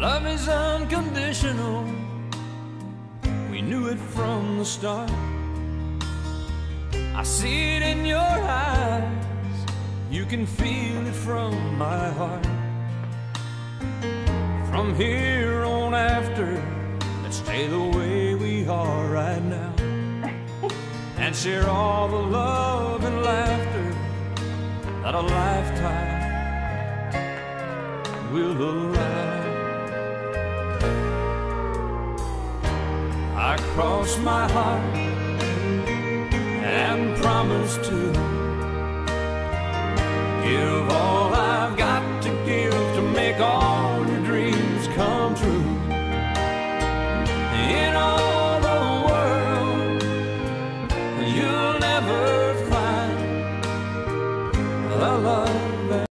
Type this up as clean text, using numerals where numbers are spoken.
Love is unconditional. We knew it from the start. I see it in your eyes. You can feel it from my heart. From here on after, let's stay the way we are right now, and share all the love and laughter that a lifetime will allow. I cross my heart and promise to give all I've got to give to make all your dreams come true. In all the world, you'll never find the love